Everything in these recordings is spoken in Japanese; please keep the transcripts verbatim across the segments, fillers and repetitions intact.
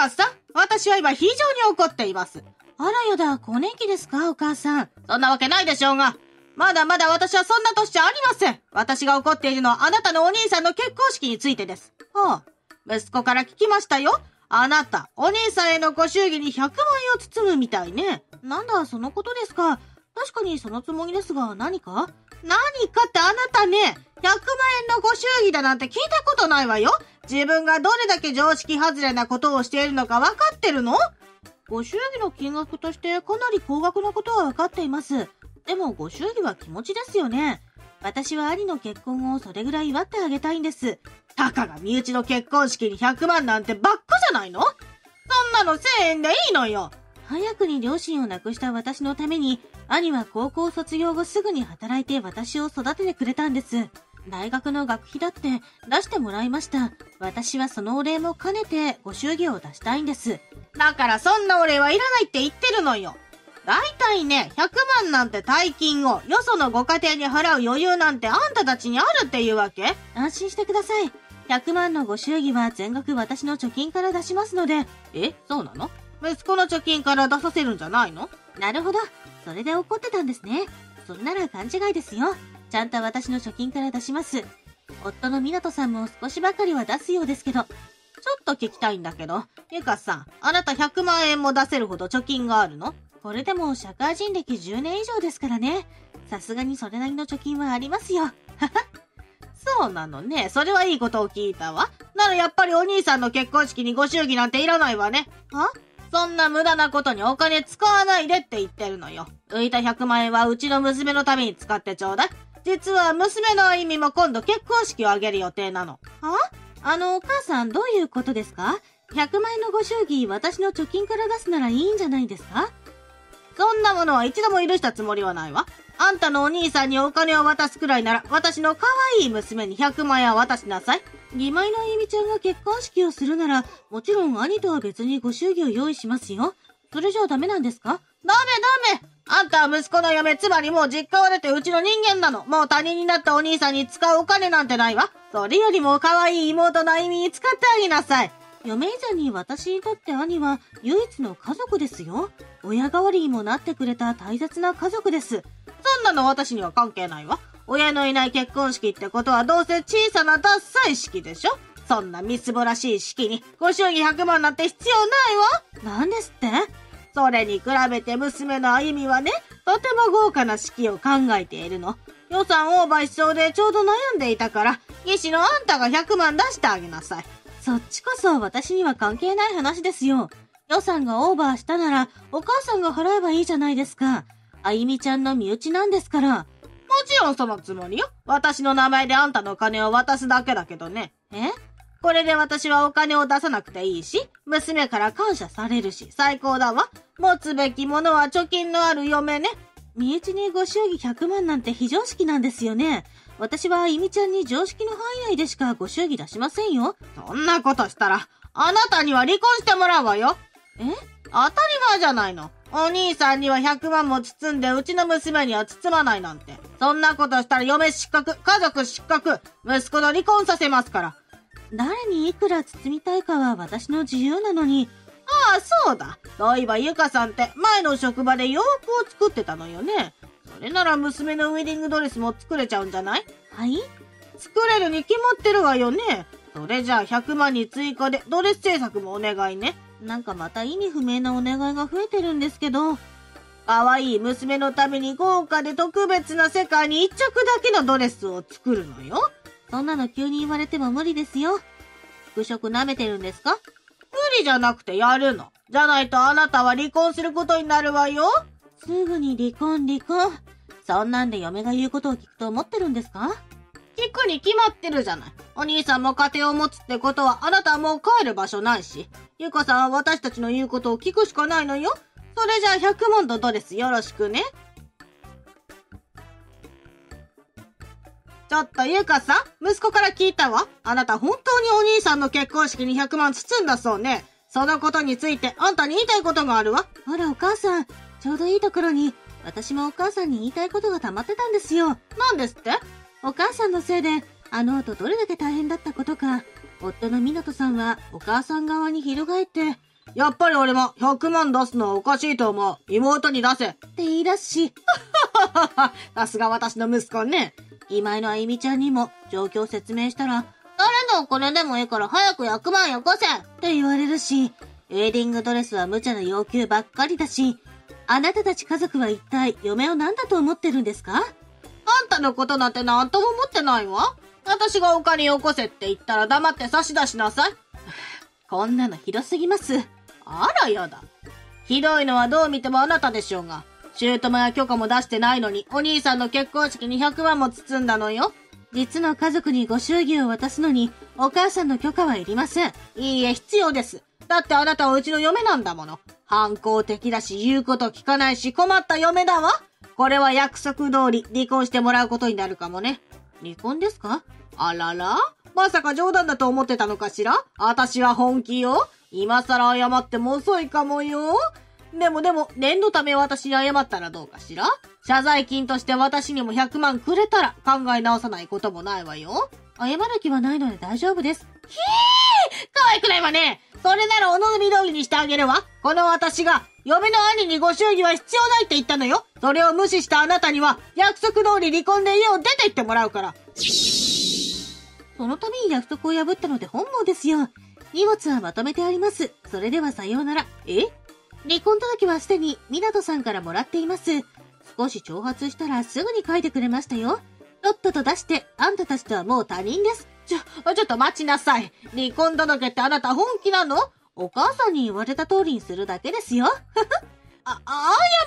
母さん、私は今非常に怒っています。あらやだ、更年期ですか、お母さん。そんなわけないでしょうが。まだまだ私はそんな年じゃありません。私が怒っているのはあなたのお兄さんの結婚式についてです。はあ、息子から聞きましたよ。あなた、お兄さんへのご祝儀にひゃくまんえんを包むみたいね。なんだ、そのことですか。確かにそのつもりですが、何か何かってあなたね、ひゃくまんえんのご祝儀だなんて聞いたことないわよ。自分がどれだけ常識外れなことをしているのか分かってるの？ご祝儀の金額としてかなり高額なことは分かっています。でもご祝儀は気持ちですよね。私は兄の結婚をそれぐらい祝ってあげたいんです。たかが身内の結婚式にひゃくまんなんてバッカじゃないの？そんなのせんえんでいいのよ。早くに両親を亡くした私のために、兄は高校卒業後すぐに働いて私を育ててくれたんです。大学の学費だって出してもらいました。私はそのお礼も兼ねてご祝儀を出したいんです。だからそんなお礼はいらないって言ってるのよ。大体ね、ひゃくまんなんて大金をよそのご家庭に払う余裕なんてあんたたちにあるっていうわけ？安心してください。ひゃくまんのご祝儀は全額私の貯金から出しますので。え、そうなの？息子の貯金から出させるんじゃないの？なるほど。それで怒ってたんですね。そんなら勘違いですよ。ちゃんと私の貯金から出します。夫の湊さんも少しばかりは出すようですけど。ちょっと聞きたいんだけど、ゆかさん、あなたひゃくまんえんも出せるほど貯金があるの？これでも社会人歴じゅうねん以上ですからね。さすがにそれなりの貯金はありますよ。はは。そうなのね。それはいいことを聞いたわ。ならやっぱりお兄さんの結婚式にご祝儀なんていらないわね。は？そんな無駄なことにお金使わないでって言ってるのよ。浮いたひゃくまんえんはうちの娘のために使ってちょうだい。実は娘のあゆみも今度結婚式を挙げる予定なの。は？あのお母さん、どういうことですか？ひゃくまんえんのご祝儀、私の貯金から出すならいいんじゃないですか？そんなものは一度も許したつもりはないわ。あんたのお兄さんにお金を渡すくらいなら、私の可愛い娘にひゃくまんえんを渡しなさい。義妹のあゆみちゃんが結婚式をするなら、もちろん兄とは別にご祝儀を用意しますよ。それじゃあダメなんですか？ダメダメ！あんたは息子の嫁、つまりもう実家を出てうちの人間なの。もう他人になったお兄さんに使うお金なんてないわ。それよりも可愛い妹のあゆみに使ってあげなさい。嫁以前に私にとって兄は唯一の家族ですよ。親代わりにもなってくれた大切な家族です。そんなの私には関係ないわ。親のいない結婚式ってことはどうせ小さなダッサい式でしょ。そんなみすぼらしい式にご祝儀ひゃくまんなんて必要ないわ。なんですって？それに比べて娘のあゆみはね、とても豪華な式を考えているの。予算オーバーしそうでちょうど悩んでいたから、義士のあんたがひゃくまん出してあげなさい。そっちこそ私には関係ない話ですよ。予算がオーバーしたならお母さんが払えばいいじゃないですか。あゆみちゃんの身内なんですから。もちろんそのつもりよ。私の名前であんたのお金を渡すだけだけどね。え？これで私はお金を出さなくていいし、娘から感謝されるし、最高だわ。持つべきものは貯金のある嫁ね。身内にご祝儀ひゃくまんなんて非常識なんですよね。私はあゆみちゃんに常識の範囲内でしかご祝儀出しませんよ。そんなことしたら、あなたには離婚してもらうわよ。え？当たり前じゃないの。お兄さんにはひゃくまんも包んで、うちの娘には包まないなんて。そんなことしたら嫁失格、家族失格、息子と離婚させますから。誰にいくら包みたいかは私の自由なのに。ああ、そうだ。そういえばゆかさんって前の職場で洋服を作ってたのよね。それなら娘のウェディングドレスも作れちゃうんじゃない？はい？作れるに決まってるわよね。それじゃあひゃくまんに追加でドレス制作もお願いね。なんかまた意味不明なお願いが増えてるんですけど。可愛い娘のために豪華で特別な世界に一着だけのドレスを作るのよ。そんなの急に言われても無理ですよ。服飾舐めてるんですか？無理じゃなくてやるの。じゃないとあなたは離婚することになるわよ。すぐに離婚離婚。そんなんで嫁が言うことを聞くと思ってるんですか？聞くに決まってるじゃない。お兄さんも家庭を持つってことはあなたはもう帰る場所ないし。ゆかさんは私たちの言うことを聞くしかないのよ。それじゃあひゃくまんとドレスよろしくね。ちょっとゆかさん、息子から聞いたわ。あなた本当にお兄さんの結婚式にひゃくまん包んだそうね。そのことについてあんたに言いたいことがあるわ。あらお母さん、ちょうどいいところに。私もお母さんに言いたいことが溜まってたんですよ。なんですって？お母さんのせいで、あの後どれだけ大変だったことか。夫の湊さんはお母さん側に翻って、やっぱり俺もひゃくまん出すのはおかしいと思う。妹に出せ。って言い出し。さすが私の息子ね。今井のあゆみちゃんにも状況を説明したら、誰のこれでもいいから早くひゃくまんよこせって言われるし、ウェディングドレスは無茶な要求ばっかりだし、あなたたち家族は一体嫁を何だと思ってるんですか？あんたのことなんて何とも思ってないわ。私がお金よこせって言ったら黙って差し出しなさい。こんなのひどすぎます。あらやだ。ひどいのはどう見てもあなたでしょうが。姑や許可も出してないのに、お兄さんの結婚式にひゃくまんも包んだのよ。実の家族にご祝儀を渡すのに、お母さんの許可はいりません。いいえ、必要です。だってあなたはうちの嫁なんだもの。反抗的だし、言うこと聞かないし、困った嫁だわ。これは約束通り離婚してもらうことになるかもね。離婚ですか？あらら？まさか冗談だと思ってたのかしら？私は本気よ。今更謝っても遅いかもよ。でもでも、念のため私に謝ったらどうかしら？謝罪金として私にもひゃくまんくれたら考え直さないこともないわよ。謝る気はないので大丈夫です。ひー！可愛くないわね。それならお望み通りにしてあげるわ。この私が、嫁の兄にご祝儀は必要ないって言ったのよ。それを無視したあなたには、約束通り離婚で家を出て行ってもらうから。そのために約束を破ったので本望ですよ。荷物はまとめてあります。それではさようなら。え？離婚届はすでに、港さんからもらっています。少し挑発したらすぐに書いてくれましたよ。とっとと出して、あんたたちとはもう他人です。ちょ、ちょっと待ちなさい。離婚届ってあなた本気なの？お母さんに言われた通りにするだけですよ。あ、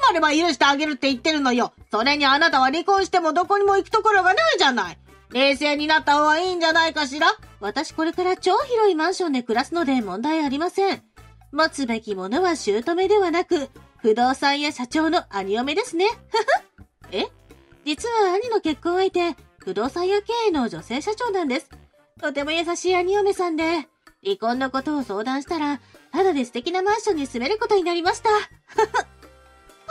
謝れば許してあげるって言ってるのよ。それにあなたは離婚してもどこにも行くところがないじゃない。冷静になった方がいいんじゃないかしら？私これから超広いマンションで暮らすので問題ありません。持つべきものは姑ではなく、不動産や社長の兄嫁ですね。え？実は兄の結婚相手、不動産屋経営の女性社長なんです。とても優しい兄嫁さんで、離婚のことを相談したら、ただで素敵なマンションに住めることになりました。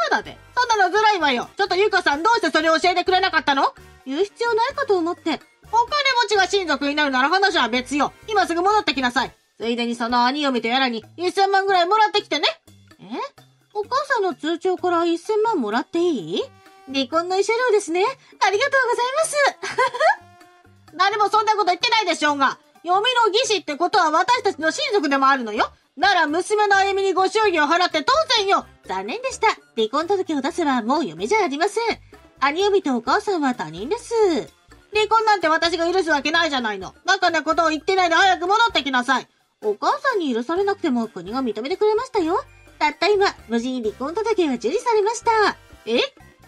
ただで？そんなのずるいわよ。ちょっとゆかさんどうしてそれ教えてくれなかったの？言う必要ないかと思って。お金持ちが親族になるなら話は別よ。今すぐ戻ってきなさい。ついでにその兄嫁とやらにせんまんぐらいもらってきてね。え？お母さんの通帳からせんまんもらっていい？離婚の慰謝料ですね。ありがとうございます。誰もそんなこと言ってないでしょうが。嫁の義士ってことは私たちの親族でもあるのよ。なら娘の歩みにご祝儀を払って当然よ。残念でした。離婚届を出せばもう嫁じゃありません。兄嫁とお母さんは他人です。離婚なんて私が許すわけないじゃないの。バカなことを言ってないで早く戻ってきなさい。お母さんに許されなくても国が認めてくれましたよ。たった今、無事に離婚届が受理されました。え？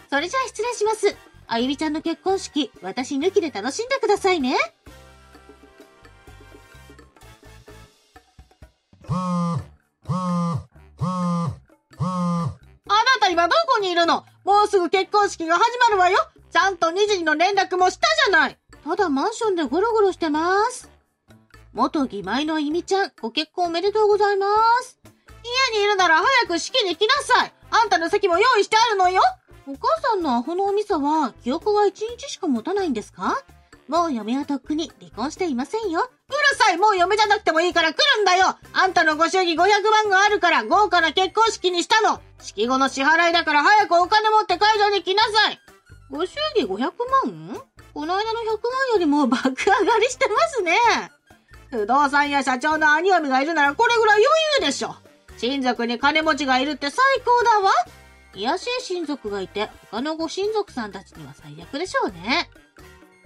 それじゃあ失礼します。あゆみちゃんの結婚式、私抜きで楽しんでくださいね。今どこにいるの？もうすぐ結婚式が始まるわよ。ちゃんとにじの連絡もしたじゃない。ただマンションでゴロゴロしてます。元義妹のあゆみちゃん、ご結婚おめでとうございます。家にいるなら早く式に来なさい。あんたの席も用意してあるのよ。お母さんのアホのおみそは記憶がいちにちしか持たないんですか？もう嫁はとっくに離婚していませんよ。うるさい！もう嫁じゃなくてもいいから来るんだよ！あんたのご祝儀ごひゃくまんがあるから豪華な結婚式にしたの！式後の支払いだから早くお金持って会場に来なさい！ご祝儀ごひゃくまん？この間のひゃくまんよりも爆上がりしてますね。不動産や社長の兄嫁がいるならこれぐらい余裕でしょ。親族に金持ちがいるって最高だわ。いやしい親族がいて他のご親族さんたちには最悪でしょうね。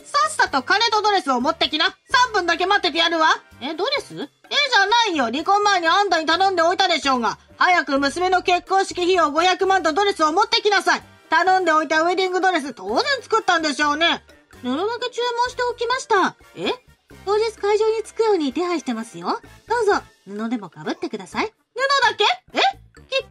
さっさと金とドレスを持ってきな。さんぷんだけ待っててやるわ。え、ドレス？えじゃないよ。離婚前にあんたに頼んでおいたでしょうが。早く娘の結婚式費用ごひゃくまんとドレスを持ってきなさい。頼んでおいたウェディングドレス当然作ったんでしょうね。布だけ注文しておきました。え？当日会場に着くように手配してますよ。どうぞ、布でも被ってください。布だけ？え？き、結婚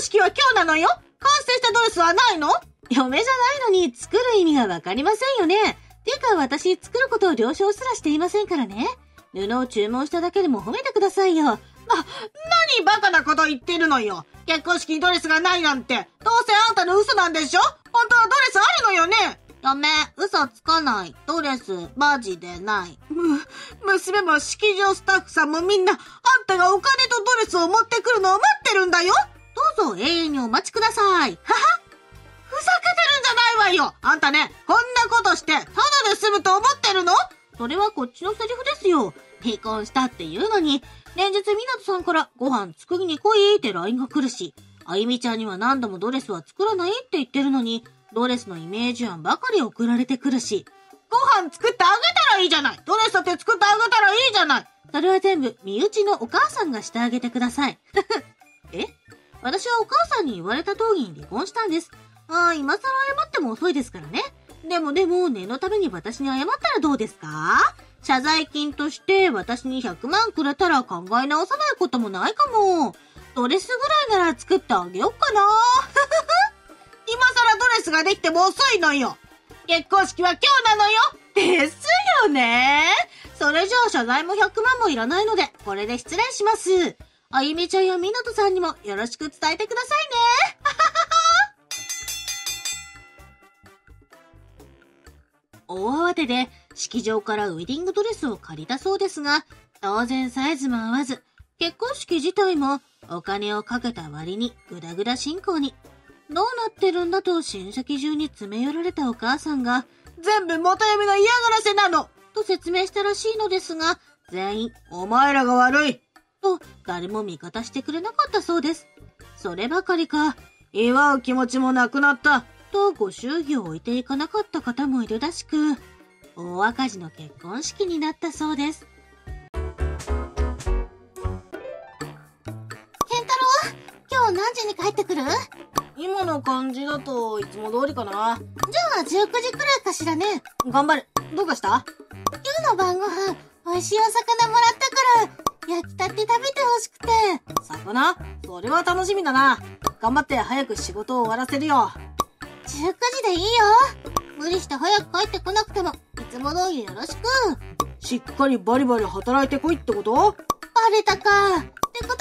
式は今日なのよ。完成したドレスはないの？嫁じゃないのに作る意味がわかりませんよね。てか私作ることを了承すらしていませんからね。布を注文しただけでも褒めてくださいよ。な、何バカなこと言ってるのよ。結婚式にドレスがないなんて、どうせあんたの嘘なんでしょ？本当はドレスあるのよね。ダメ、嘘つかない。ドレス、マジでない。む、娘も式場スタッフさんもみんな、あんたがお金とドレスを持ってくるのを待ってるんだよ。どうぞ永遠にお待ちください。はは、ふざけてるんじゃないわよ。あんたね、こんなことして、ただで済むと思ってるの？それはこっちのセリフですよ。離婚したっていうのに、連日港さんからご飯作りに来いって ライン が来るし、あゆみちゃんには何度もドレスは作らないって言ってるのに、ドレスのイメージ案ばかり送られてくるし、ご飯作ってあげたらいいじゃない。ドレスだって作ってあげたらいいじゃない。それは全部、身内のお母さんがしてあげてください。え、私はお母さんに言われた通りに離婚したんです。ああ、今更謝っても遅いですからね。でもでも、念のために私に謝ったらどうですか？謝罪金として私にひゃくまんくれたら考え直さないこともないかも。ドレスぐらいなら作ってあげよっかな。今更ドレスができても遅いのよ。結婚式は今日なのよ。ですよね。それじゃあ謝罪もひゃくまんもいらないので、これで失礼します。あゆみちゃんやみなとさんにもよろしく伝えてくださいね。大慌てで式場からウェディングドレスを借りたそうですが、当然サイズも合わず、結婚式自体もお金をかけた割にグダグダ進行に。どうなってるんだと親戚中に詰め寄られたお母さんが、全部元嫁の嫌がらせなのと説明したらしいのですが、全員、お前らが悪いと誰も味方してくれなかったそうです。そればかりか、祝う気持ちもなくなったとご祝儀を置いていかなかった方もいるらしく、大赤字の結婚式になったそうです。健太郎、今日何時に帰ってくる？今の感じだといつも通りかな。じゃあじゅうくじくらいかしらね。頑張る。どうかした？今日の晩ご飯、美味しいお魚もらったから、焼きたて食べてほしくて。魚？それは楽しみだな。頑張って早く仕事を終わらせるよ。じゅうくじでいいよ。無理して早く帰ってこなくても、いつも通りよろしく。しっかりバリバリ働いてこいってこと？バレたか。ってこ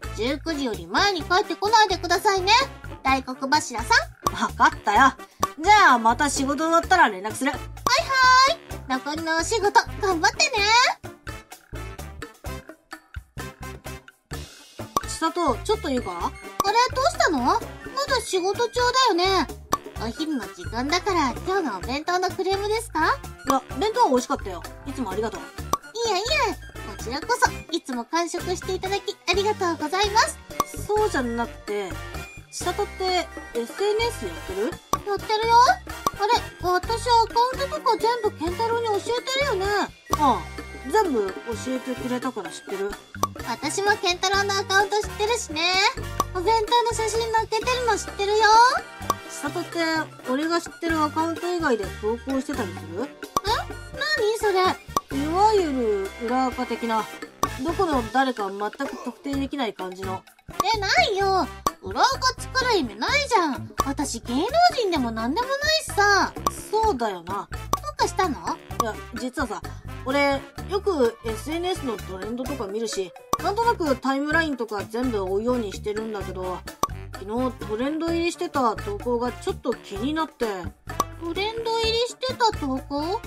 とで、じゅうくじより前に帰ってこないでくださいね。大黒柱さん。わかったよ。じゃあまた仕事終わったら連絡する。はいはい。残りのお仕事、頑張ってね。千里、ちょっといいか？あれ、どうしたの？まだ仕事中だよね。お昼の時間だから今日のお弁当のクレームですか？いや、弁当は美味しかったよ。いつもありがとう。いやいや、こちらこそいつも完食していただきありがとうございます。そうじゃなくて、千里って エスエヌエス やってる？やってるよ。あれ、私アカウントとか全部健太郎に教えてるよね。ああ、全部教えてくれたから知ってる。私も健太郎のアカウント知ってるしね。お弁当の写真載っけてるの知ってるよ。千里って、俺が知ってるアカウント以外で投稿してたりする？え？なにそれ？いわゆる裏垢的な、どこの誰か全く特定できない感じの。え、ないよ。裏垢作る意味ないじゃん。私芸能人でもなんでもないしさ。そうだよな。どうかしたの？いや、実はさ、俺、よく エスエヌエス のトレンドとか見るし、なんとなくタイムラインとか全部追うようにしてるんだけど、昨日トレンド入りしてた投稿がちょっと気になって。トレンド入りしてた投稿？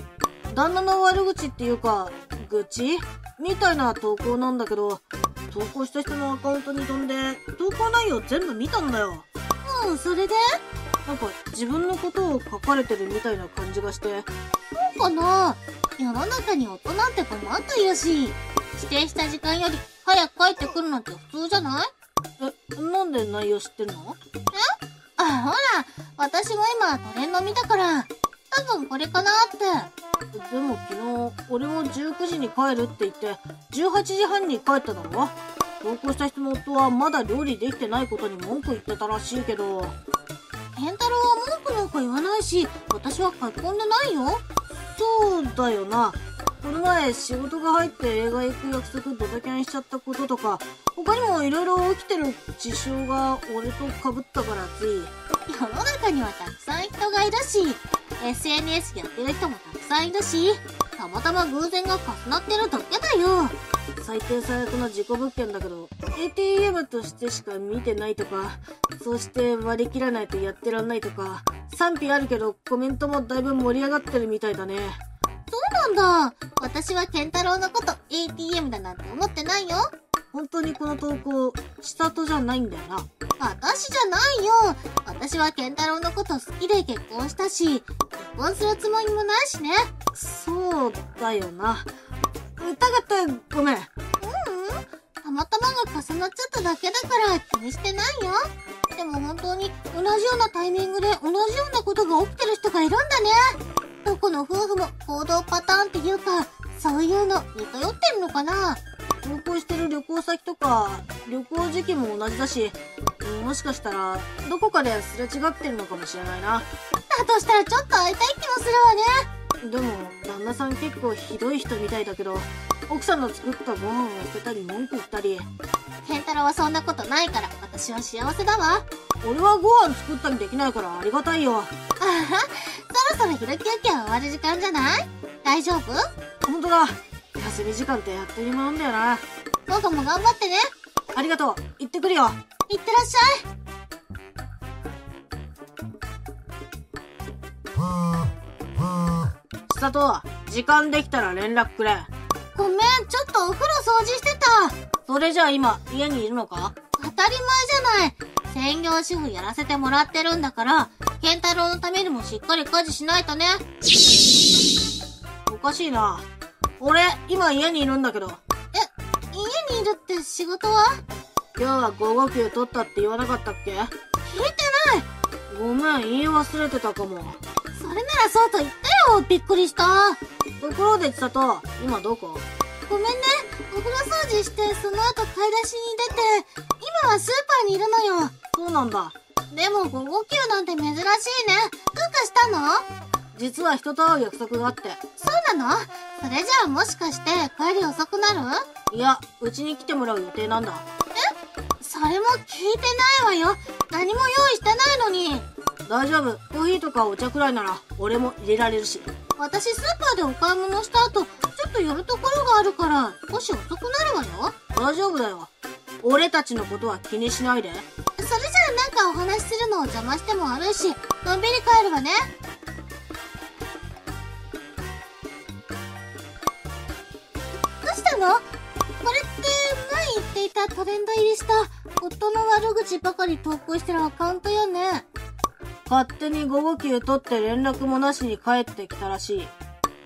旦那の悪口っていうか愚痴みたいな投稿なんだけど、投稿した人のアカウントに飛んで投稿内容全部見たんだよ。うん、それでなんか自分のことを書かれてるみたいな感じがして。そうかな。世の中に大人って困ったやし、指定した時間より早く帰ってくるなんて普通じゃない？え、なんで内容知ってるの？え？あ、ほら、私も今トレンド見たから、多分これかなって。でも昨日、俺もじゅうくじに帰るって言って、じゅうはちじはんに帰っただろ？同行した人の夫はまだ料理できてないことに文句言ってたらしいけど。健太郎は文句なんか言わないし、私は書き込んでないよ。そうだよな。この前仕事が入って映画行く約束ドタキャンしちゃったこととか、他にもいろいろ起きてる事象が俺と被ったからつい。世の中にはたくさん人がいるし、 エスエヌエス やってる人もたくさんいるし、たまたま偶然が重なってるだけだよ。最低最悪の事故物件だけど、 エーティーエム としてしか見てないとか、そして割り切らないとやってらんないとか、賛否あるけどコメントもだいぶ盛り上がってるみたいだね。そうなんだ。私はケンタロウのこと エーティーエム だなんて思ってないよ。本当にこの投稿、千里じゃないんだよな。私じゃないよ。私はケンタロウのこと好きで結婚したし、結婚するつもりもないしね。そうだよな。疑ってごめん。ううん。たまたまが重なっちゃっただけだから気にしてないよ。でも本当に同じようなタイミングで同じようなことが起きてる人がいるんだね。どこの夫婦も行動パターンっていうか、そういうの似通ってるのかな。同行してる旅行先とか旅行時期も同じだし、もしかしたらどこかですれ違ってるのかもしれないな。だとしたらちょっと会いたい気もするわね。でも旦那さん結構ひどい人みたいだけど、奥さんの作ったご飯を捨てたり文句言ったり。健太郎はそんなことないから私は幸せだわ。俺はご飯作ったりできないからありがたいよ。あはそろそろ昼休憩終わる時間じゃない？大丈夫？ほんとだ。休み時間ってあっという間なんだよな。僕も頑張ってね。ありがとう。行ってくるよ。行ってらっしゃい。千里、時間できたら連絡くれ。ごめん、ちょっとお風呂掃除してた。それじゃあ今家にいるのか？当たり前じゃない。専業主婦やらせてもらってるんだから、健太郎のためにもしっかり家事しないとね。おかしいな。俺、今家にいるんだけど。え、家にいるって仕事は？今日は午後休取ったって言わなかったっけ？聞いてない。ごめん、言い忘れてたかも。それならそうと言ったよ。びっくりした。ところで千里、今どこ？ごめんね、お風呂掃除してその後買い出しに出て、今はスーパーにいるのよ。そうなんだ。でも午後休なんて珍しいね。どうかしたの？実は人と会う約束があって。そうなの？それじゃあもしかして帰り遅くなる？いや、うちに来てもらう予定なんだ。え？それも聞いてないわよ。何も用意してないのに。大丈夫。コーヒーとかお茶くらいなら俺も入れられるし。私スーパーでお買い物した後、ちょっと寄るところがあるから少し遅くなるわよ。大丈夫だよ。俺たちのことは気にしないで。それじゃあなんかお話しするのを邪魔しても悪いし、のんびり帰るわね。これって前言っていたトレンド入りした夫の悪口ばかり投稿してるアカウントよね。勝手に午後休取って連絡もなしに帰ってきたらしい。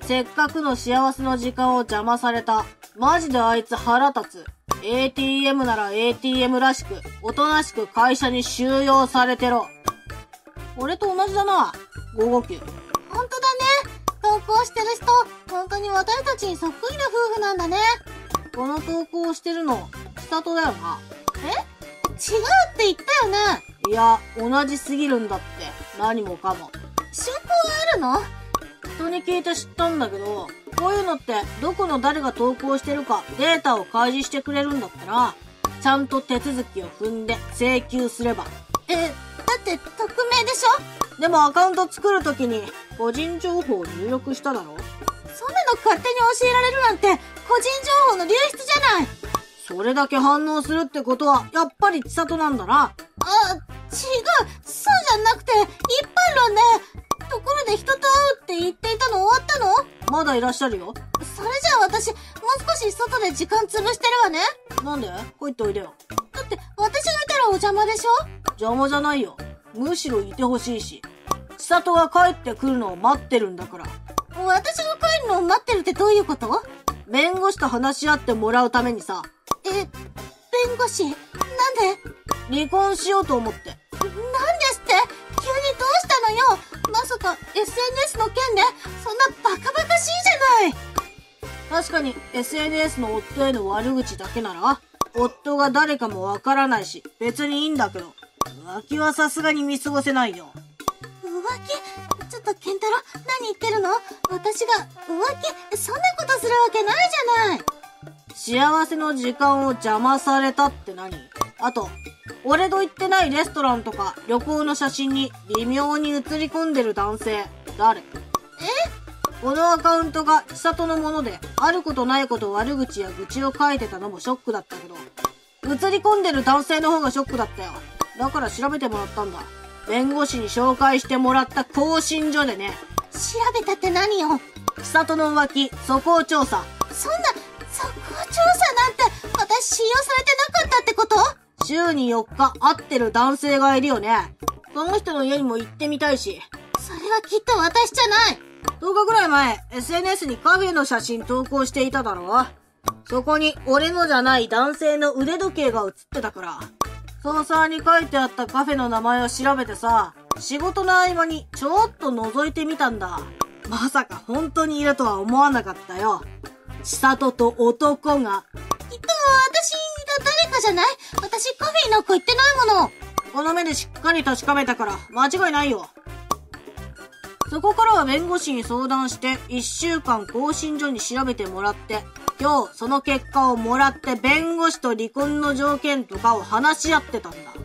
せっかくの幸せの時間を邪魔された。マジであいつ腹立つ。エーティーエム なら エーティーエム らしくおとなしく会社に収容されてろ。俺と同じだな、午後休。ほんとだね。投稿してる人、本当に私たちにそっくりな夫婦なんだね。この投稿をしてるの、千里だよな。え？違うって言ったよね。いや、同じすぎるんだって。何もかも。証拠はあるの？人に聞いて知ったんだけど、こういうのってどこの誰が投稿してるかデータを開示してくれるんだったら、ちゃんと手続きを踏んで請求すれば。え、だって匿名でしょ？でもアカウント作るときに、個人情報を入力しただろ。そんなの勝手に教えられるなんて個人情報の流出じゃない。それだけ反応するってことはやっぱり千里なんだな。あ、違う。そうじゃなくて一般論ね。ところで人と会うって言っていたの終わったの？まだいらっしゃるよ。それじゃあ私もう少し外で時間潰してるわね。なんで？帰っておいでよ。だって私がいたらお邪魔でしょ？邪魔じゃないよ。むしろいてほしいし、千里が帰ってくるのを待ってるんだから。私が帰るのを待ってるってどういうこと？弁護士と話し合ってもらうためにさ。え、弁護士？なんで？離婚しようと思って。なんですって？急にどうしたのよ。まさか エスエヌエス の件で？そんなバカバカしいじゃない。確かに エスエヌエス の夫への悪口だけなら夫が誰かもわからないし別にいいんだけど、浮気はさすがに見過ごせないよ。浮気？ちょっと健太郎、何言ってるの？私が浮気？そんなことするわけないじゃない。幸せの時間を邪魔されたって何？あと、俺の行ってないレストランとか旅行の写真に微妙に写り込んでる男性、誰？え？このアカウントが千里のもので、あることないこと悪口や愚痴を書いてたのもショックだったけど、写り込んでる男性の方がショックだったよ。だから調べてもらったんだ。弁護士に紹介してもらった更新所でね、調べたって何よ。千里の浮気、素行調査。そんな、素行調査なんて、私信用されてなかったってこと？週によっか会ってる男性がいるよね。その人の家にも行ってみたいし。それはきっと私じゃない。とおかぐらい前、エスエヌエス にカフェの写真投稿していただろ。そこに俺のじゃない男性の腕時計が写ってたから。捜査に書いてあったカフェの名前を調べてさ、仕事の合間にちょっと覗いてみたんだ。まさか本当にいるとは思わなかったよ。千里と男が。きっと私が誰かじゃない？私カフェになんか行ってないもの。この目でしっかり確かめたから間違いないよ。そこからは弁護士に相談して、いっしゅうかん更新所に調べてもらって、今日その結果をもらって弁護士と離婚の条件とかを話し合ってたんだ。離婚は、い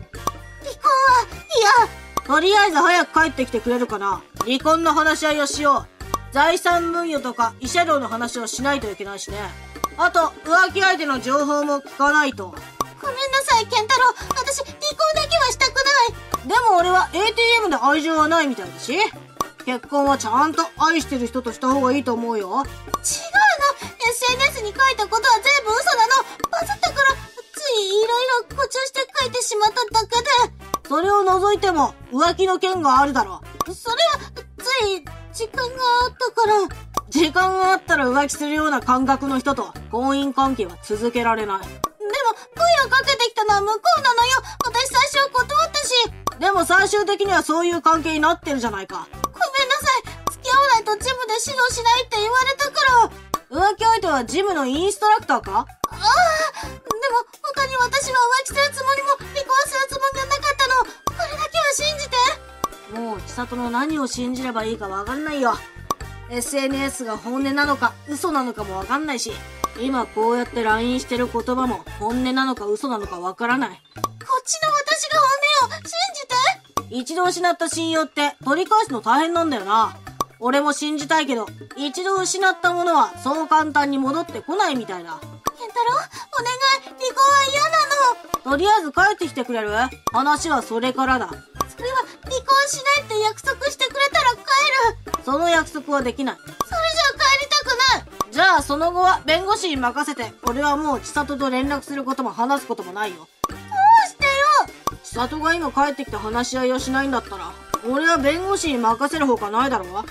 や、とりあえず早く帰ってきてくれるかな。離婚の話し合いをしよう。財産分与とか慰謝料の話をしないといけないしね。あと、浮気相手の情報も聞かないと。ごめんなさい、健太郎。私、離婚だけはしたくない。でも俺は エーティーエム で愛情はないみたいだし。結婚はちゃんと愛してる人とした方がいいと思うよ。違うの。 エスエヌエス に書いたことは全部嘘なの。バズったからついいろいろ誇張して書いてしまっただけで。それを除いても浮気の件があるだろ。それはつい時間があったから。時間があったら浮気するような感覚の人と婚姻関係は続けられない。でも声をかけてきたのは向こうなのよ。私最初は断ったし。でも最終的にはそういう関係になってるじゃないか。とジムで指導しないって言われたから。浮気相手はジムのインストラクターか？ああ、でも他に私は浮気するつもりも離婚するつもりがなかったの。これだけは信じて。もう千里の何を信じればいいかわかんないよ。エスエヌエス が本音なのか嘘なのかもわかんないし、今こうやって ライン してる言葉も本音なのか嘘なのかわからない。こっちの私が本音を信じて。一度失った信用って取り返すの大変なんだよな。俺も信じたいけど、一度失ったものはそう簡単に戻ってこないみたいだ。健太郎、お願い、離婚は嫌なの。とりあえず帰ってきてくれる？話はそれからだ。それは離婚しないって約束してくれたら帰る。その約束はできない。それじゃ帰りたくない。じゃあその後は弁護士に任せて、俺はもう千里と連絡することも話すこともないよ。どうしてよ。千里が今帰ってきて話し合いをしないんだったら、俺は弁護士に任せるほかないだろう。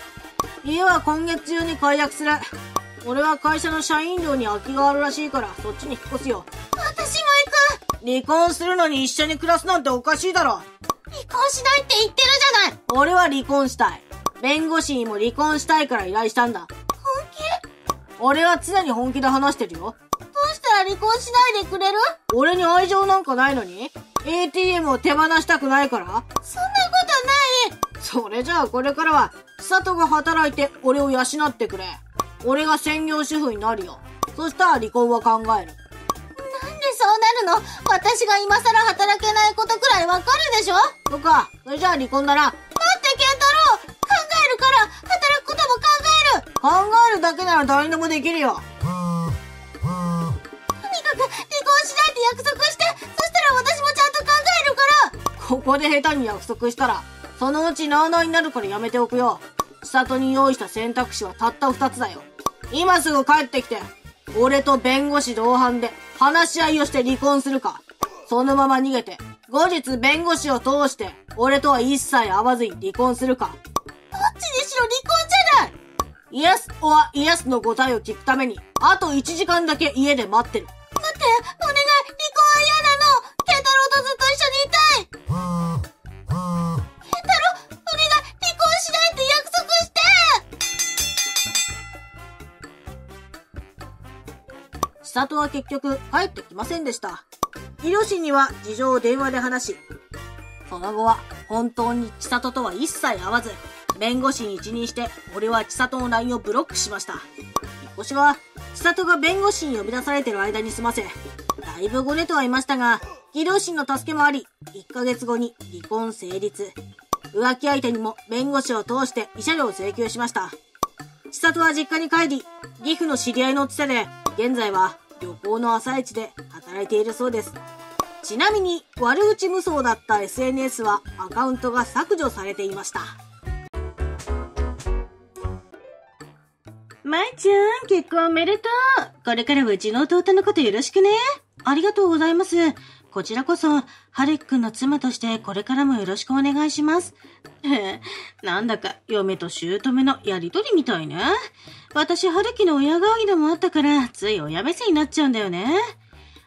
家は今月中に解約する。俺は会社の社員寮に空きがあるらしいから、そっちに引っ越すよ。私も行く。離婚するのに一緒に暮らすなんておかしいだろ。離婚しないって言ってるじゃない。俺は離婚したい。弁護士にも離婚したいから依頼したんだ。本気？俺は常に本気で話してるよ。どうしたら離婚しないでくれる？俺に愛情なんかないのに？ エーティーエム を手放したくないから？そんなことない。それじゃあこれからは、千里が働いて俺を養ってくれ。俺が専業主婦になるよ。そしたら離婚は考える。なんでそうなるの？私が今更働けないことくらいわかるでしょ？そっか、それじゃあ離婚だな。待って健太郎、考えるから働くことも考える。考えるだけなら誰でもできるよ。とにかく離婚しないって約束して、そしたら私もちゃんと考えるから。ここで下手に約束したら、そのうちなあなあになるからやめておくよ。千里に用意した選択肢はたったふたつだよ。今すぐ帰ってきて、俺と弁護士同伴で話し合いをして離婚するか、そのまま逃げて、後日弁護士を通して、俺とは一切会わずに離婚するか。どっちにしろ離婚じゃない。イエス・オア・イエスの答えを聞くために、あといちじかんだけ家で待ってる。待って、お願い、離婚は嫌なの。健太郎とずっと一緒にいたい。千里は結局帰ってきませんでした。医療士には事情を電話で話し、その後は本当に千里とは一切会わず、弁護士に一任して俺は千里の ライン をブロックしました。引っ越しは千里が弁護士に呼び出されてる間に済ませ、だいぶごねとはいましたが、医療士の助けもあり、いっかげつごに離婚成立。浮気相手にも弁護士を通して慰謝料を請求しました。千里は実家に帰り、岐阜の知り合いのつてで、現在は旅行の朝市で働いているそうです。ちなみに悪口無双だった エスエヌエス はアカウントが削除されていました。まいちゃん、結婚おめでとう。これからはうちの弟のことよろしくね。ありがとうございます。こちらこそ、ハルキ君の妻としてこれからもよろしくお願いします。へえ、なんだか嫁と姑のやりとりみたいね。私、ハルキの親代わりでもあったから、つい親目線になっちゃうんだよね。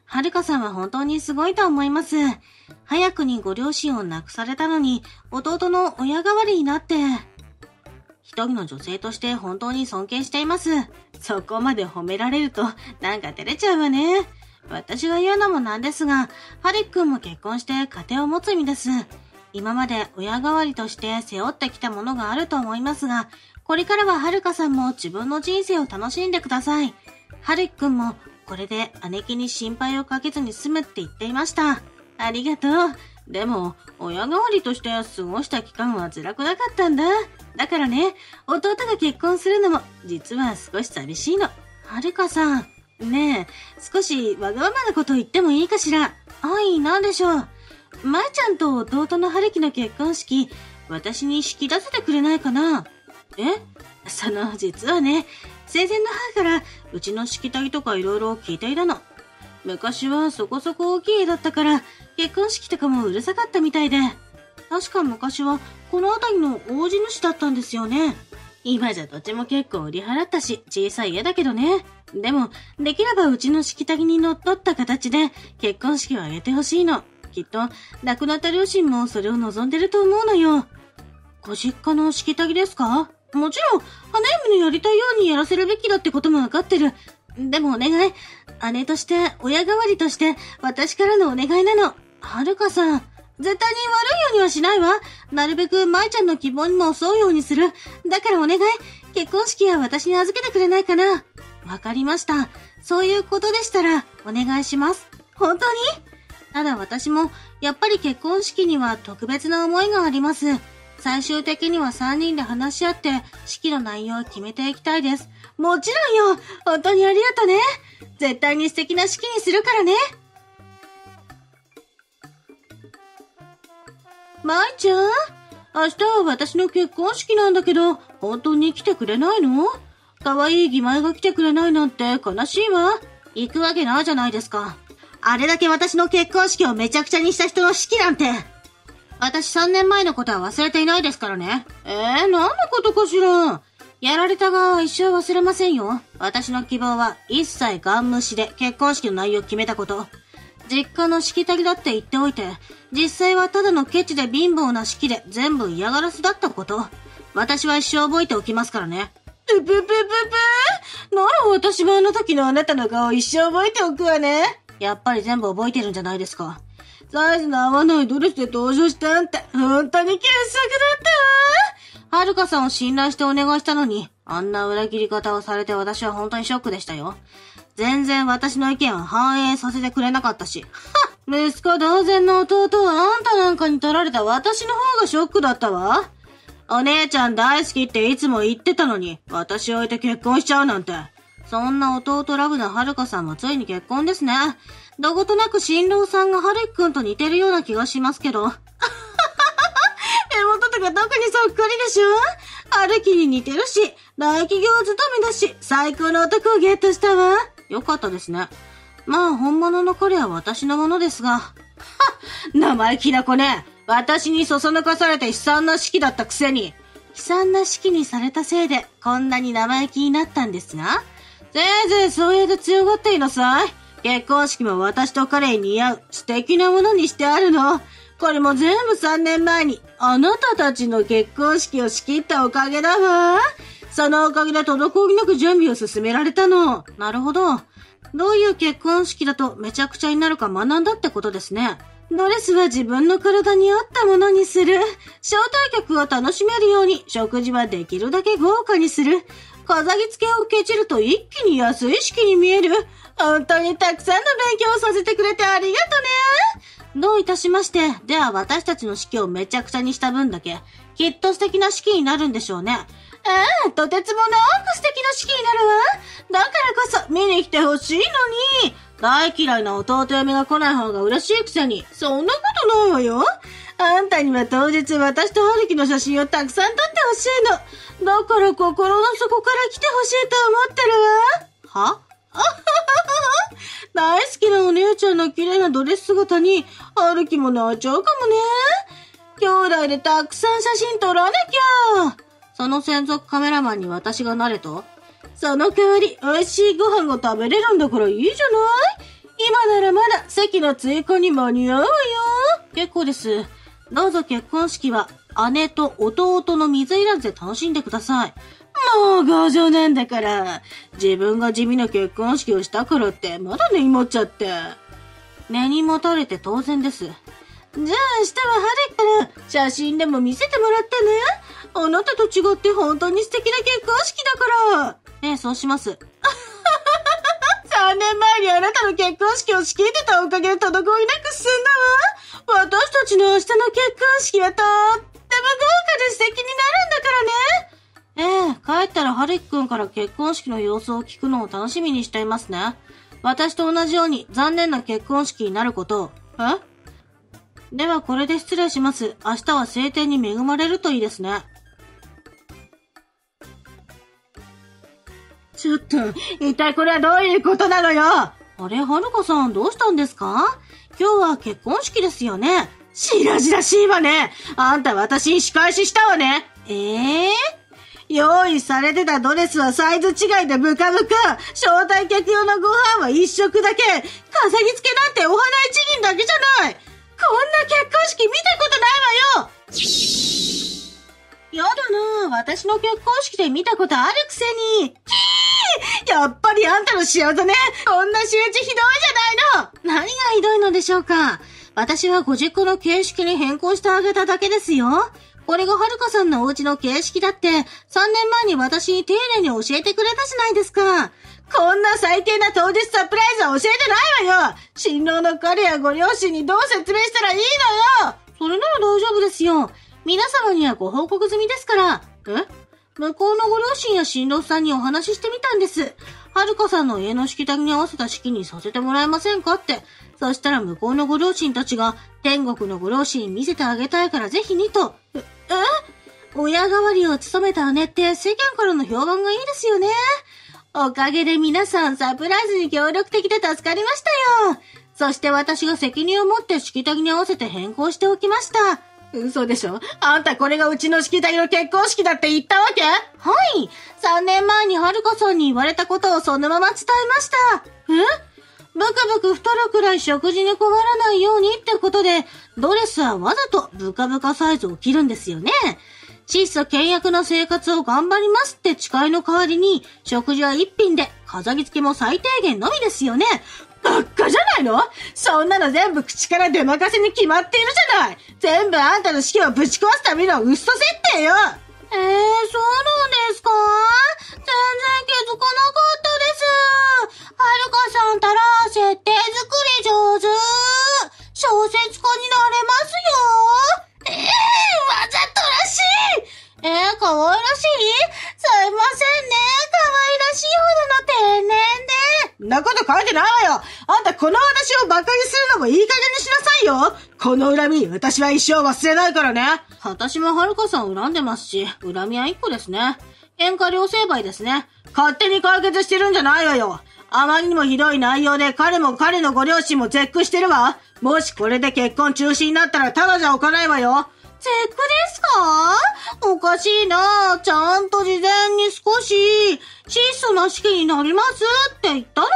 ハルカさんは本当にすごいと思います。早くにご両親を亡くされたのに、弟の親代わりになって。一人の女性として本当に尊敬しています。そこまで褒められると、なんか照れちゃうわね。私が言うのもなんですが、ハルキ君も結婚して家庭を持つ身です。今まで親代わりとして背負ってきたものがあると思いますが、これからはハルカさんも自分の人生を楽しんでください。ハルキ君もこれで姉貴に心配をかけずに済むって言っていました。ありがとう。でも、親代わりとして過ごした期間は辛くなかったんだ。だからね、弟が結婚するのも実は少し寂しいの。ハルカさん。ねえ、少しわがままなこと言ってもいいかしら。はい、なんでしょう。まいちゃんと弟の春樹の結婚式、私に引き出せてくれないかな。え？その、実はね、生前の母から、うちのしきたりとか色々聞いていたの。昔はそこそこ大きい家だったから、結婚式とかもうるさかったみたいで。確か昔は、この辺りの大地主だったんですよね。今じゃ土地も結構売り払ったし、小さい家だけどね。でも、できればうちのしきたりにのっとった形で、結婚式を挙げてほしいの。きっと、亡くなった両親もそれを望んでると思うのよ。ご実家のしきたりですか？もちろん、花嫁のやりたいようにやらせるべきだってこともわかってる。でもお願い。姉として、親代わりとして、私からのお願いなの。はるかさん、絶対に悪いようにはしないわ。なるべくまいちゃんの希望にも沿うようにする。だからお願い。結婚式は私に預けてくれないかな。わかりました。そういうことでしたら、お願いします。本当に？ただ私も、やっぱり結婚式には特別な思いがあります。最終的にはさんにんで話し合って、式の内容を決めていきたいです。もちろんよ。本当にありがとね。絶対に素敵な式にするからね。まいちゃん、明日は私の結婚式なんだけど、本当に来てくれないの？可愛い義妹が来てくれないなんて悲しいわ。行くわけないじゃないですか。あれだけ私の結婚式をめちゃくちゃにした人の式なんて。私さんねんまえのことは忘れていないですからね。えー、何のことかしら。やられた側は一生忘れませんよ。私の希望は一切ガン無視で結婚式の内容を決めたこと。実家のしきたりだって言っておいて、実際はただのケチで貧乏な式で全部嫌がらせだったこと。私は一生覚えておきますからね。ぷぷぷぷぷー。なら私もあの時のあなたの顔一生覚えておくわね。やっぱり全部覚えてるんじゃないですか。サイズの合わないドレスで登場したんて、本当に傑作だったわ。はるかさんを信頼してお願いしたのに、あんな裏切り方をされて私は本当にショックでしたよ。全然私の意見は反映させてくれなかったし。はっ！息子同然の弟はあんたなんかに取られた私の方がショックだったわ。お姉ちゃん大好きっていつも言ってたのに、私を置いて結婚しちゃうなんて。そんな弟ラブなはるかさんもついに結婚ですね。どことなく新郎さんがはるきくんと似てるような気がしますけど。目元とか特にそっくりでしょ？はるきに似てるし、大企業勤めだし、最高の男をゲットしたわ。よかったですね。まあ、本物の彼は私のものですが。はっ！生意気な子ね。私にそそのかされて悲惨な式だったくせに。悲惨な式にされたせいで、こんなに生意気になったんですが。せいぜいそうやって強がっていなさい。結婚式も私と彼に似合う素敵なものにしてあるの。これも全部さんねんまえに、あなたたちの結婚式を仕切ったおかげだわ。そのおかげで滞りなく準備を進められたの。なるほど。どういう結婚式だとめちゃくちゃになるか学んだってことですね。ドレスは自分の体に合ったものにする。招待客は楽しめるように、食事はできるだけ豪華にする。飾り付けをケチると一気に安い式に見える。本当にたくさんの勉強をさせてくれてありがとね。どういたしまして。では私たちの式をめちゃくちゃにした分だけ、きっと素敵な式になるんでしょうね。ああ、とてつもなく素敵な式になるわ。だからこそ見に来てほしいのに。大嫌いな弟嫁が来ない方が嬉しいくせに。そんなことないわよ。あんたには当日私と春樹の写真をたくさん撮ってほしいの。だから心の底から来てほしいと思ってるわ。は？あははは大好きなお姉ちゃんの綺麗なドレス姿に春樹も泣いちゃうかもね。兄弟でたくさん写真撮らなきゃ。その専属カメラマンに私がなれと。その代わり、美味しいご飯が食べれるんだからいいじゃない。今ならまだ席の追加に間に合うわよ。結構です。どうぞ結婚式は姉と弟の水いらずで楽しんでください。もう強情なんだから。自分が地味な結婚式をしたからって、まだ根に持っちゃって。根に持たれて当然です。じゃあ明日は晴れから写真でも見せてもらってね。あなたと違って本当に素敵な結婚式だから。ええ、そうします。さんねんまえにあなたの結婚式を仕切ってたおかげで滞りなく進んだわ。私たちの明日の結婚式はとっても豪華で素敵になるんだからね。ええ、帰ったらハルキくんから結婚式の様子を聞くのを楽しみにしていますね。私と同じように残念な結婚式になることを。え？ではこれで失礼します。明日は晴天に恵まれるといいですね。ちょっと、一体これはどういうことなのよ。あれ、はるかさんどうしたんですか？今日は結婚式ですよね。白々しいわね。あんた私に仕返ししたわね。ええー、用意されてたドレスはサイズ違いでブカブカ。招待客用のご飯は一食だけ。飾り付けなんてお花一輪だけじゃない。こんな結婚式見たことないわよ。やだなぁ、私の結婚式で見たことあるくせに。やっぱりあんたの仕業ね。こんな仕打ちひどいじゃないの。何がひどいのでしょうか。私はご実家の形式に変更してあげただけですよ。これがはるかさんのお家の形式だってさんねんまえに私に丁寧に教えてくれたじゃないですか。こんな最低な当日サプライズは教えてないわよ。新郎の彼やご両親にどう説明したらいいのよ。それなら大丈夫ですよ。皆様にはご報告済みですから。え？向こうのご両親や新郎さんにお話ししてみたんです。はるかさんの家のしきたりに合わせた式にさせてもらえませんかって。そしたら向こうのご両親たちが、天国のご両親見せてあげたいからぜひにと。え？親代わりを務めた姉って世間からの評判がいいですよね。おかげで皆さんサプライズに協力的で助かりましたよ。そして私が責任を持ってしきたりに合わせて変更しておきました。嘘でしょ？あんたこれがうちのしきたりの結婚式だって言ったわけ？はい。さんねんまえにはるかさんに言われたことをそのまま伝えました。え？ブクブク太るくらい食事に困らないようにってことで、ドレスはわざとブカブカサイズを着るんですよね。質素倹約な生活を頑張りますって誓いの代わりに、食事は一品で飾り付けも最低限のみですよね。ばっかじゃないの？そんなの全部口から出まかせに決まっているじゃない。全部あんたの式をぶち壊すための嘘設定よ。えー、そうなんですか？全然気づかなかったです。はるかさんたら設定作り上手。小説家になれますよ。えー、わざとらしい。えー、かわいらしい？すいませんね。かわいらしいほどの天然で。んなこと書いてないわよ。あんたこの私を馬鹿にするのもいい加減にしなさいよ。この恨み、私は一生忘れないからね。私もはるかさんを恨んでますし、恨みは一個ですね。喧嘩両成敗ですね。勝手に解決してるんじゃないわよ。あまりにもひどい内容で彼も彼のご両親も絶句してるわ。もしこれで結婚中止になったらただじゃおかないわよ。絶句ですか？おかしいな。ちゃんと事前に少し、質素な式になりますって言ったの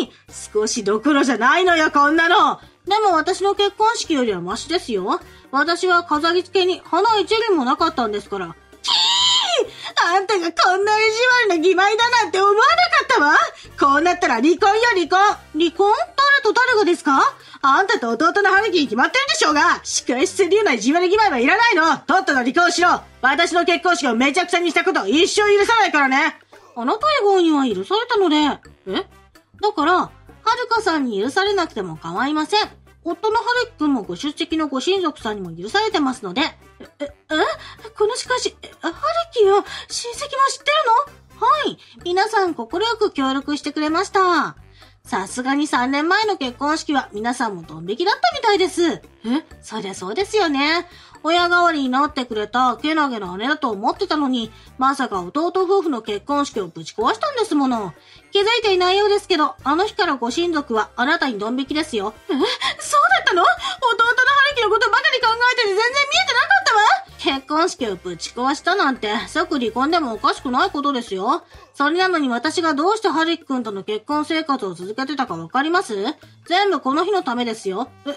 に。少しどころじゃないのよ、こんなの。でも私の結婚式よりはマシですよ。私は飾り付けに花一輪もなかったんですから。キー！あんたがこんな意地悪な欺瞞だなんて思わなかったわ。こうなったら離婚よ、離婚。離婚？誰と誰がですか？あんたと弟の春樹に決まってるんでしょうが、仕返しするような自慢に決まればいらないの。とっとと離婚しろ。私の結婚式をめちゃくちゃにしたこと一生許さないからね。あなた以外には許されたので。え？だから、はるかさんに許されなくても構いません。夫のはるきくんもご出席のご親族さんにも許されてますので。え、え、え？この仕返し、はるきよ、親戚も知ってるの？はい。皆さん快く協力してくれました。さすがにさんねんまえの結婚式は皆さんもドン引きだったみたいです。え、そりゃそうですよね。親代わりになってくれたけなげな姉だと思ってたのに、まさか弟夫婦の結婚式をぶち壊したんですもの。気づいていないようですけど、あの日からご親族はあなたにドン引きですよ。え、そうだったの？弟の春樹のことばかり考えてて全然見えてなかったわ。結婚式をぶち壊したなんて、即離婚でもおかしくないことですよ。それなのに私がどうして春樹くんとの結婚生活を続けてたかわかります？全部この日のためですよ。え、え？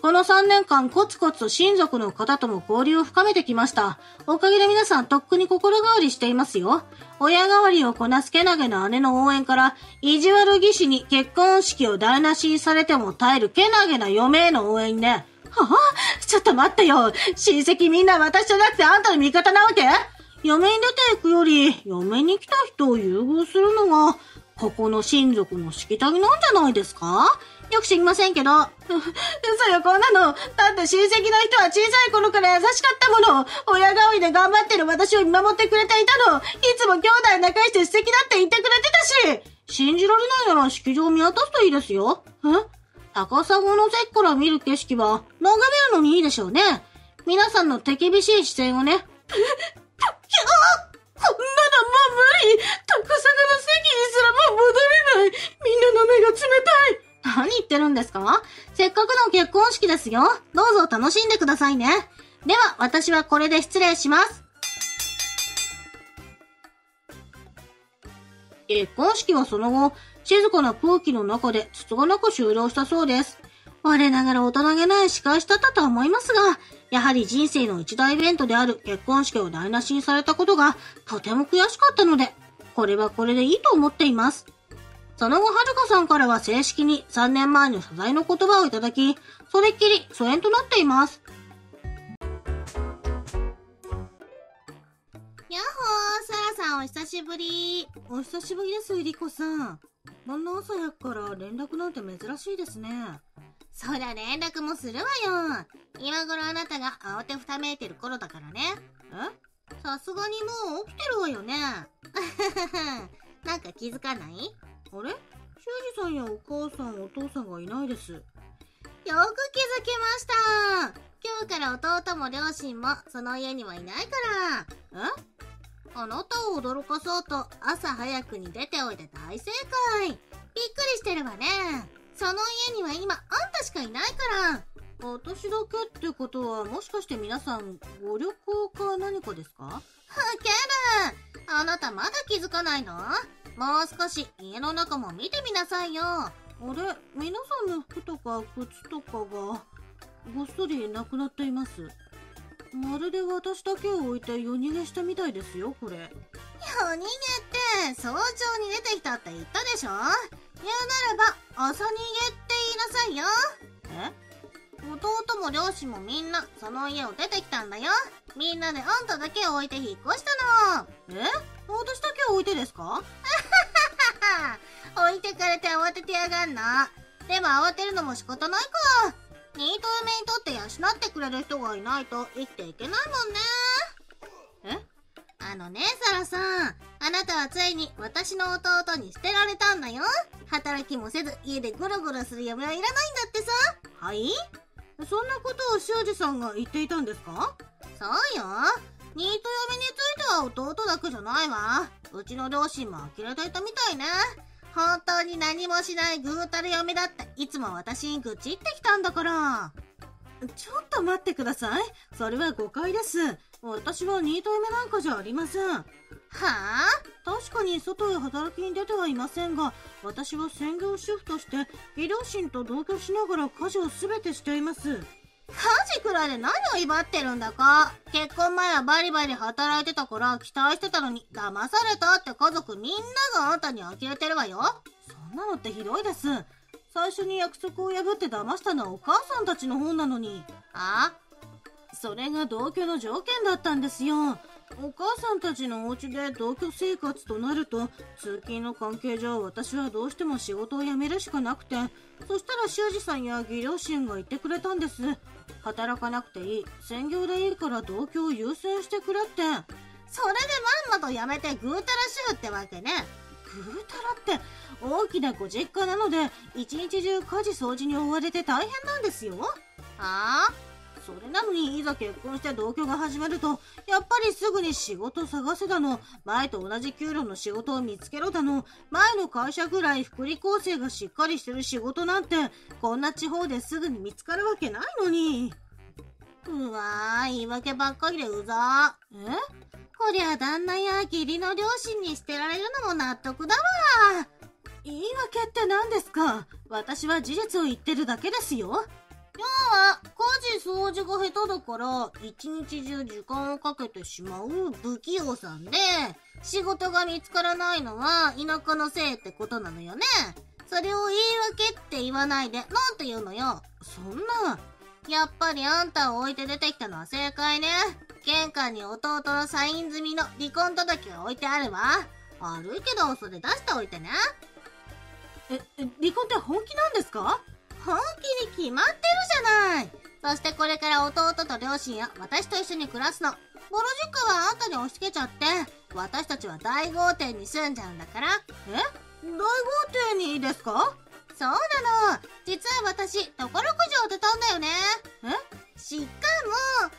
このさんねんかんコツコツと親族の方とも交流を深めてきました。おかげで皆さんとっくに心変わりしていますよ。親代わりをこなすけなげな姉の応援から、意地悪義士に結婚式を台無しにされても耐えるけなげな嫁への応援ね。はあ、ちょっと待ってよ。親戚みんな私じゃなくてあんたの味方なわけ？嫁に出ていくより、嫁に来た人を優遇するのが、ここの親族のしきたりなんじゃないですか？よく知りませんけど。嘘よ、こんなの。だって親戚の人は小さい頃から優しかったもの。親代わりで頑張ってる私を見守ってくれていたの。いつも兄弟仲良して素敵だって言ってくれてたし。信じられないなら式場を見渡すといいですよ。え？高砂の席から見る景色は眺めるのにいいでしょうね。皆さんの手厳しい視線をね。えっ、こんなのもう無理。高砂の席にすらもう戻れない。みんなの目が冷たい。何言ってるんですか？せっかくの結婚式ですよ。どうぞ楽しんでくださいね。では、私はこれで失礼します。結婚式はその後、静かな空気の中でつつがなく終了したそうです。我ながら大人げない司会したったとは思いますが、やはり人生の一大イベントである結婚式を台無しにされたことがとても悔しかったので、これはこれでいいと思っています。その後、はるかさんからは正式にさんねんまえの謝罪の言葉をいただき、それっきり疎遠となっています。やっほー、サラさんお久しぶり。お久しぶりです、リコさん。こんな朝早くから連絡なんて珍しいですね。そりゃ連絡もするわよ。今頃あなたが慌てふためいてる頃だからね。え？さすがにもう起きてるわよね。なんか気づかない？あれ？修二さんやお母さん、お父さんがいないです。よく気づきました。今日から弟も両親もその家にはいないから。え？あなたを驚かそうと朝早くに出ておいて大正解。びっくりしてるわね。その家には今あんたしかいないから。私だけってことはもしかして皆さんご旅行か何かですか？ウケる。あなたまだ気づかないの？もう少し家の中も見てみなさいよ。あれ、皆さんの服とか靴とかがごっそりなくなっています。まるで私だけを置いて夜逃げしたみたいですよ、これ。夜逃げって、早朝に出てきたって言ったでしょ？言うならば、朝逃げって言いなさいよ。え？弟も両親もみんな、その家を出てきたんだよ。みんなであんただけを置いて引っ越したの。え？私だけを置いてですか？置いてかれて慌ててやがんな。でも慌てるのも仕方ないか。ニート嫁にとって養ってくれる人がいないと生きていけないもんね。え？あのね、サラさん。あなたはついに私の弟に捨てられたんだよ。働きもせず家でゴロゴロする嫁はいらないんだってさ。はい？そんなことを修二さんが言っていたんですか？そうよ。ニート嫁については弟だけじゃないわ。うちの両親も呆れていたみたいね。本当に何もしないぐうたる嫁だっていつも私に愚痴ってきたんだから。ちょっと待ってください。それは誤解です。私はニート嫁なんかじゃありません。はぁ？確かに外へ働きに出てはいませんが、私は専業主婦として、両親と同居しながら家事をすべてしています。家事くらいで何を威張ってるんだか。結婚前はバリバリ働いてたから期待してたのに騙されたって家族みんながあんたに呆れてるわよ。そんなのってひどいです。最初に約束を破って騙したのはお母さんたちの方なのに。あ？それが同居の条件だったんですよ。お母さんたちのお家で同居生活となると、通勤の関係上私はどうしても仕事を辞めるしかなくて、そしたら修二さんや義両親が言ってくれたんです。働かなくていい、専業でいいから同居を優先してくれって。それでまんまと辞めてぐうたら主婦ってわけね。ぐ太郎って大きなご実家なので一日中家事掃除に追われて大変なんですよ。ああ、それなのにいざ結婚して同居が始まるとやっぱりすぐに仕事探せだの、前と同じ給料の仕事を見つけろだの、前の会社ぐらい福利厚生がしっかりしてる仕事なんてこんな地方ですぐに見つかるわけないのに。うわー、言い訳ばっかりでうざー。え、こりゃ旦那や義理の両親に捨てられるのも納得だわ。言い訳って何ですか。私は事実を言ってるだけですよ。要は家事掃除が下手だから一日中時間をかけてしまう不器用さんで、仕事が見つからないのは田舎のせいってことなのよね。それを言い訳って言わないでなんて言うのよ。そんな、やっぱりあんたを置いて出てきたのは正解ね。玄関に弟のサイン済みの離婚届が置いてあるわ。悪いけどそれ出しておいてね。え、離婚って本気なんですか。本気に決まってるじゃない。そしてこれから弟と両親や私と一緒に暮らすの。ぼろ実家はあんたに押し付けちゃって私たちは大豪邸に住んじゃうんだから。え、大豪邸にですか。そうなの。実は私宝くじを当てたんだよね。え、しかもなん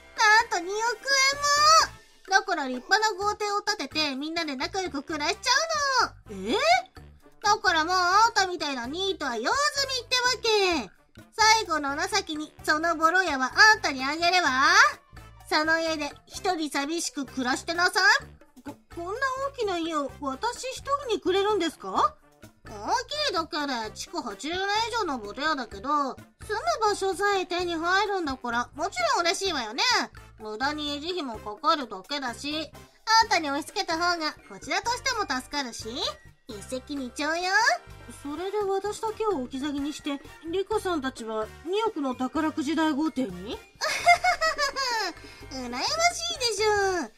とにおくえんも。だから立派な豪邸を建ててみんなで仲良く暮らしちゃうの。えーだからもうあんたみたいなニートは用済みってわけ。最後の情けにそのボロ屋はあんたにあげれば、その家で一人寂しく暮らしてなさい。 こ, こんな大きな家を私一人にくれるんですか。大きいだけで築はちじゅうねん以上のボロ屋だけど、住む場所さえ手に入るんだからもちろん嬉しいわよね。無駄に維持費もかかるだけだし、あんたに押し付けた方がこちらとしても助かるし、一石二鳥よ。それで私だけを置き去りにしてリコさんたちはにおくの宝くじ大豪邸に。うははははは、羨ましいでしょ。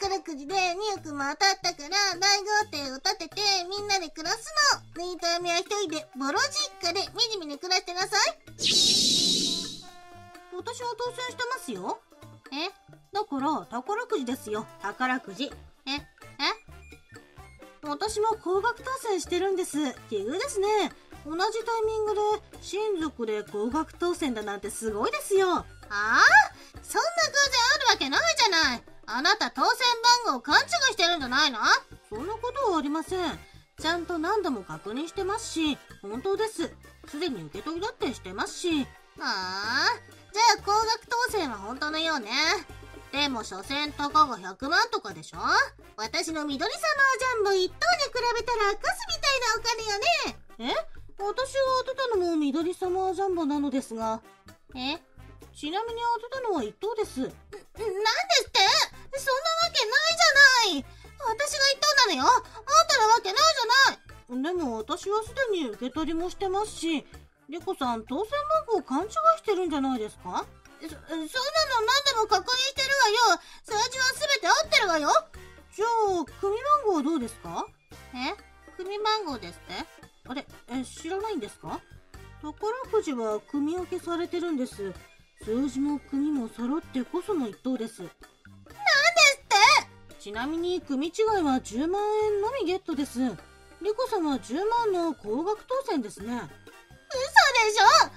宝くじでにおくも当たったから大豪邸を建ててみんなで暮らすの。ニート闇は一人でボロ実家でみじみに暮らしてなさい。私は当選してますよ。え、だから宝くじですよ、宝くじ。え、え、私も高額当選してるんです。奇遇ですね。同じタイミングで親族で高額当選だなんてすごいですよ。ああ、そんな偶然あるわけないじゃない。あなた当選番号を勘違いしてるんじゃないの。そんなことはありません。ちゃんと何度も確認してますし、本当です。すでに受け取りだってしてますし。ああ、じゃあ高額当選は本当のようね。でも所詮たかがひゃくまんとかでしょ。私の緑サマージャンボいっ等に比べたら赤すみたいなお金よね。え、私が当てたのも緑サマージャンボなのですが。え、ちなみに当てたのはいっ等です。 な, なんですって。そんなわけないじゃない。私がいっ等なのよ。あんたなわけないじゃない。でも私はすでに受け取りもしてますし、リコさん当選番号を勘違いしてるんじゃないですか。そ, そんなの何でも確認してるわよ。数字は全て合ってるわよ。じゃあ組番号はどうですか。え、組番号ですって。あれ、え、知らないんですか。宝くじは組分けされてるんです。数字も組も揃ってこその一等です。なんですって。ちなみに組違いはじゅうまんえんのみゲットです。リコさんはじゅうまんの高額当選ですね。嘘でしょ。私に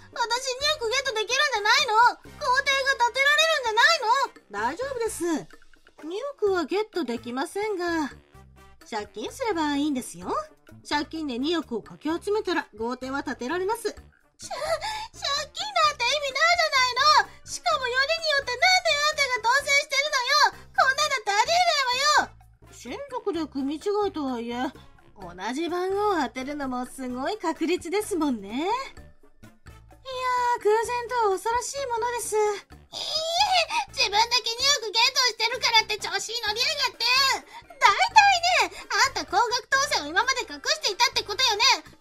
おくゲットできるんじゃないの。豪邸が建てられるんじゃないの。大丈夫です。におくはゲットできませんが、借金すればいいんですよ。借金でにおくをかき集めたら豪邸は建てられます。借金なんて意味ないじゃないの。しかもよりによってなんであんたが当選してるのよ。こんなだってありえないわよ。親族で組違いとはいえ同じ番号を当てるのもすごい確率ですもんね。いやー、偶然とは恐ろしいものです。いい、自分だけにおくゲットしてるからって調子に乗りやがって。だいたいね、あんた高額当選を今まで隠していたってことよね。家族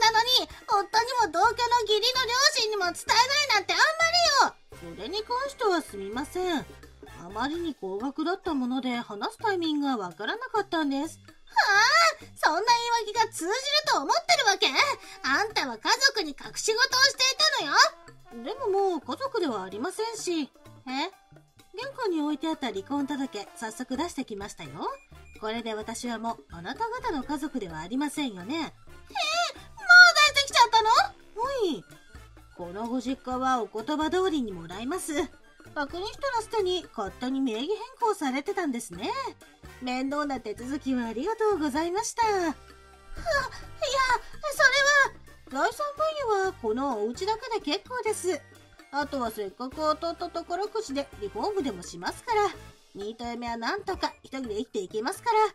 なのに夫にも同居の義理の両親にも伝えないなんてあんまりよ。それに関してはすみません。あまりに高額だったもので話すタイミングがわからなかったんです。はあ、そんな言い訳が通じると思ってるわけ。あんたは家族に隠し事をしていたのよ。でももう家族ではありませんし。え、玄関に置いてあった離婚届、早速出してきましたよ。これで私はもうあなた方の家族ではありませんよね。えー、もう出してきちゃったの？おい、このご実家はお言葉通りにもらいます。確認したらすでに勝手に名義変更されてたんですね。面倒な手続きはありがとうございました。はあ、いや、それは、財産分与はこのお家だけで結構です。あとはせっかく弟と宝くじでリフォームでもしますから、ニート嫁はなんとか一人で生きていけますから、どう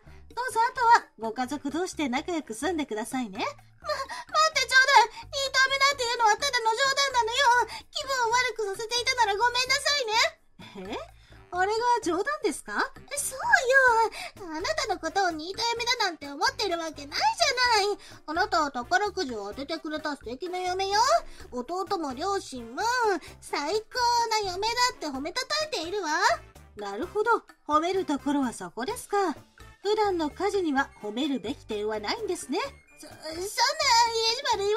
ぞあとはご家族同士で仲良く住んでくださいね。ま、待ってちょうだい、ニート嫁なんていうのはただの冗談なのよ。気分を悪くさせていたならごめんなさいね。え？あれが冗談ですか？そうよ。あなたのことをニート嫁だなんて思ってるわけないじゃない。あなたは宝くじを当ててくれた素敵な嫁よ。弟も両親も最高な嫁だって褒めたたえているわ。なるほど。褒めるところはそこですか。普段の家事には褒めるべき点はないんですね。そ、そんな、家じまで言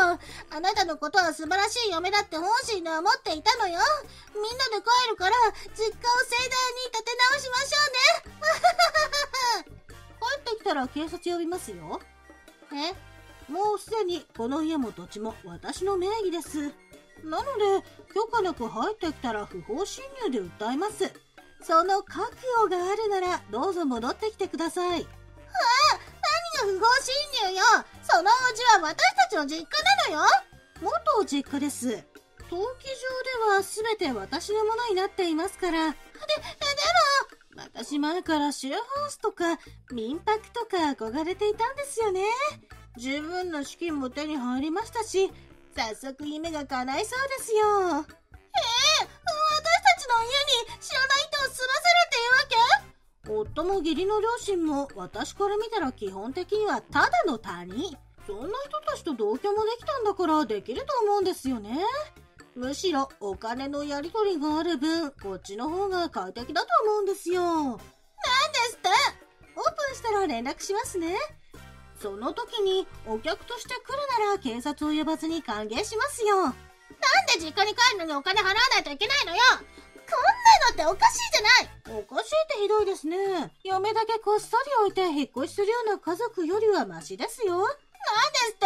わないでよ。あなたのことは素晴らしい嫁だって本心では思っていたのよ。みんなで帰るから、実家を盛大に立て直しましょうね。帰ってきたら警察呼びますよ。え？もうすでにこの家も土地も私の名義です。なので、許可なく入ってきたら不法侵入で訴えます。その覚悟があるなら、どうぞ戻ってきてください。はあ！不法侵入よ。そのお家は私たちの実家なのよ。元実家です。登記上では全て私のものになっていますから。で、でも私前からシェアハウスとか民泊とか憧れていたんですよね。十分な資金も手に入りましたし、早速夢が叶いそうですよ。えー、私たちの家に知らない人を住ませるっていうわけ？夫も義理の両親も私から見たら基本的にはただの他人。そんな人たちと同居もできたんだからできると思うんですよね。むしろお金のやり取りがある分、こっちの方が快適だと思うんですよ。なんですって？オープンしたら連絡しますね。その時にお客として来るなら警察を呼ばずに歓迎しますよ。なんで実家に帰るのにお金払わないといけないのよ。こんなのっておかしいじゃない。おかしいってひどいですね。嫁だけこっそり置いて引っ越しするような家族よりはマシですよ。なんですっ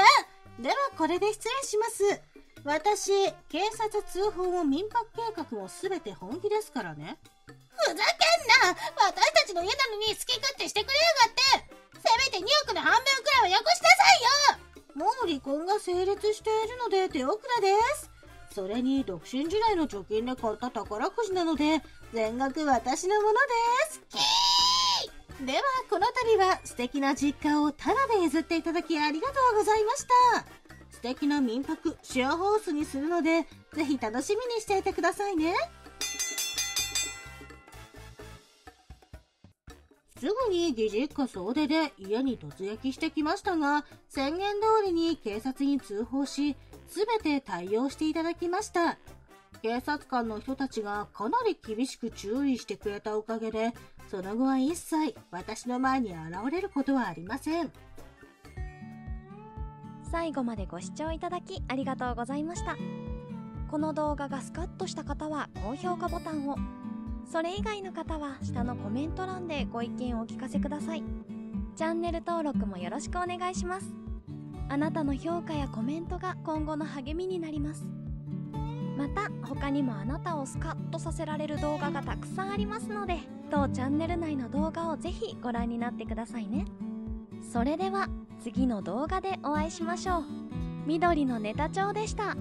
て？ではこれで失礼します。私、警察通報も民泊計画も全て本気ですからね。ふざけんな。私たちの家なのに好き勝手してくれやがって。せめてにおくの半分くらいはよこしなさいよ。もう離婚が成立しているので手遅れです。それに独身時代の貯金で買った宝くじなので全額私のものです。キー！ではこの度は素敵な実家をタダで譲っていただきありがとうございました。素敵な民泊シェアハウスにするのでぜひ楽しみにしていてくださいね。すぐに義実家総出で家に突撃してきましたが、宣言通りに警察に通報し、すべて対応していただきました。警察官の人たちがかなり厳しく注意してくれたおかげで、その後は一切私の前に現れることはありません。最後までご視聴いただきありがとうございました。この動画がスカッとした方は高評価ボタンを、それ以外の方は下のコメント欄でご意見をお聞かせください。チャンネル登録もよろしくお願いします。あなたの評価やコメントが今後の励みになります。また他にもあなたをスカッとさせられる動画がたくさんありますので、当チャンネル内の動画をぜひご覧になってくださいね。それでは次の動画でお会いしましょう。緑のネタ帳でした。